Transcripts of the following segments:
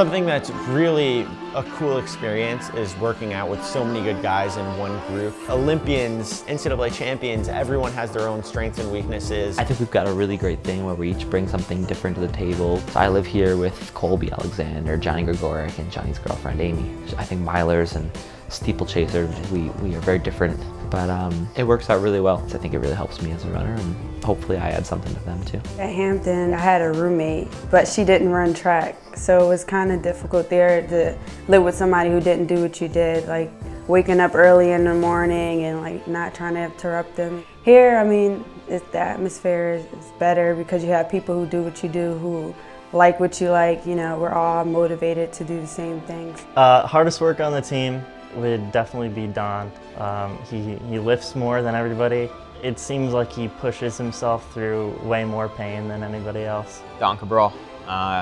something that's really a cool experience is working out with so many good guys in one group. Olympians, NCAA champions, everyone has their own strengths and weaknesses. I think we've got a really great thing where we each bring something different to the table. So I live here with Colby Alexander, Johnny Gregoric, and Johnny's girlfriend, Amy. I think milers and steeplechasers, we are very different, but it works out really well. So I think it really helps me as a runner, and hopefully I add something to them too. At Hampton, I had a roommate, but she didn't run track. So it was kind of difficult there to live with somebody who didn't do what you did, like waking up early in the morning and like not trying to interrupt them. Here, I mean, it's, the atmosphere is better because you have people who do what you do, who like what you like. You know, we're all motivated to do the same things. Hardest work on the team would definitely be Don. He lifts more than everybody. It seems like he pushes himself through way more pain than anybody else. Don Cabral.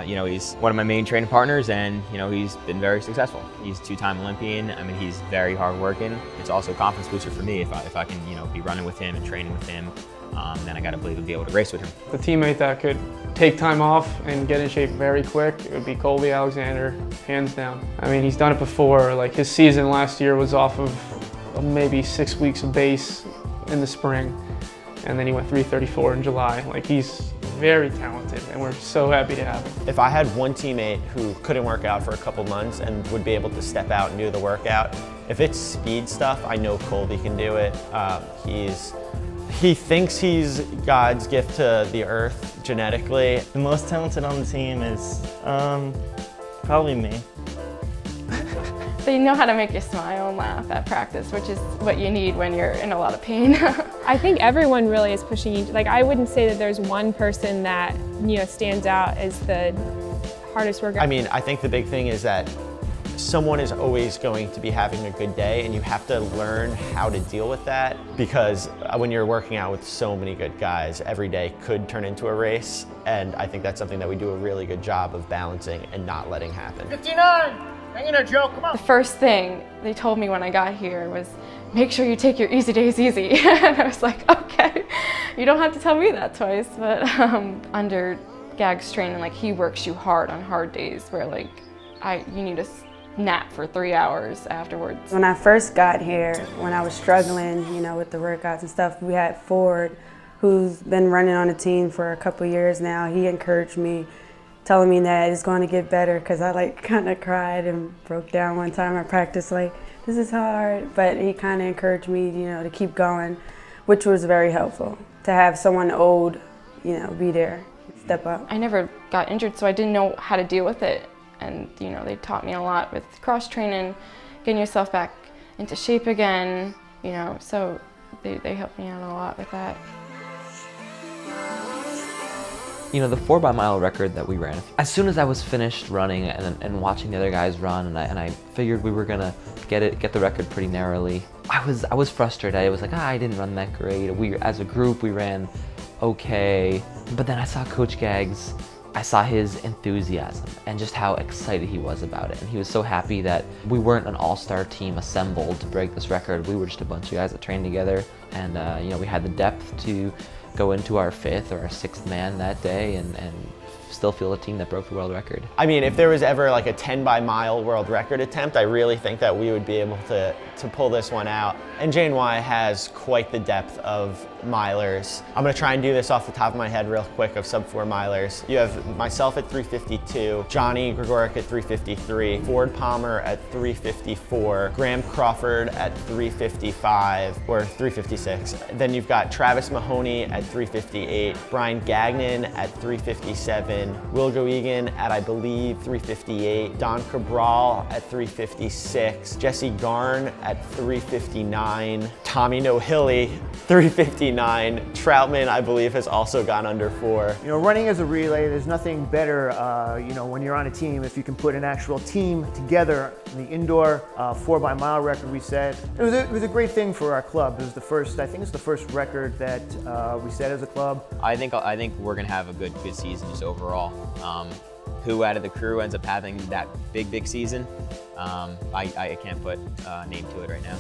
You know, he's one of my main training partners, and you know, he's been very successful. He's a two-time Olympian. I mean, he's very hard-working. It's also a confidence booster for me. If I can, you know, be running with him and training with him, then I got to believe I'll be able to race with him. The teammate that could take time off and get in shape very quick, it would be Colby Alexander, hands down. I mean, he's done it before. Like, his season last year was off of maybe 6 weeks of base in the spring, and then he went 334 in July. Like, he's very talented, and we're so happy to have him. If I had one teammate who couldn't work out for a couple months and would be able to step out and do the workout, if it's speed stuff, I know Colby can do it. He thinks he's God's gift to the earth genetically. The most talented on the team is probably me. They know how to make you smile and laugh at practice, which is what you need when you're in a lot of pain. I think everyone really is pushing each. Like, I wouldn't say that there's one person that, you know, stands out as the hardest worker. I mean, I think the big thing is that someone is always going to be having a good day, and you have to learn how to deal with that, because when you're working out with so many good guys, every day could turn into a race, and I think that's something that we do a really good job of balancing and not letting happen. 59! Hang in there, Joe, come on. The first thing they told me when I got here was, make sure you take your easy days easy. And I was like, okay, you don't have to tell me that twice. But under Gag's training, like, he works you hard on hard days where, like, you need a nap for 3 hours afterwards. When I first got here, when I was struggling, you know, with the workouts and stuff, we had Ford, who's been running on the team for a couple years now. He encouraged me, telling me that it's going to get better, because I like kind of cried and broke down one time at practice, like, this is hard, but he kind of encouraged me, you know, to keep going, which was very helpful to have someone old, you know, be there, step up. I never got injured, so I didn't know how to deal with it, and you know, they taught me a lot with cross training, getting yourself back into shape again, you know, so they helped me out a lot with that. You know, the 4x mile record that we ran, as soon as I was finished running and watching the other guys run, and I figured we were gonna get the record pretty narrowly, I was frustrated. I was like, I didn't run that great. We, as a group, we ran okay. But then I saw Coach Gaggs, I saw his enthusiasm and just how excited he was about it. And he was so happy that we weren't an all-star team assembled to break this record. We were just a bunch of guys that trained together, and you know, we had the depth to go into our fifth or our sixth man that day and still feel a team that broke the world record. I mean, if there was ever like a 10x mile world record attempt, I really think that we would be able to pull this one out. And NJNY has quite the depth of milers. I'm gonna try and do this off the top of my head real quick of sub 4 milers. You have myself at 352, Johnny Gregoric at 353, Ford Palmer at 354, Graham Crawford at 355 or 356. Then you've got Travis Mahoney at 358, Brian Gagnon at 357, Will Goegan at, I believe, 358, Don Cabral at 356, Jesse Garn at 359, Tommy Nohilly 359. Troutman, I believe, has also gone under 4. You know, running as a relay, there's nothing better, you know, when you're on a team, if you can put an actual team together. The indoor 4x mile record we set, it was a great thing for our club. It was the first, I think it's the first record that we set as a club. I think we're gonna have a good season just overall. Who out of the crew ends up having that big season? I can't put a name to it right now.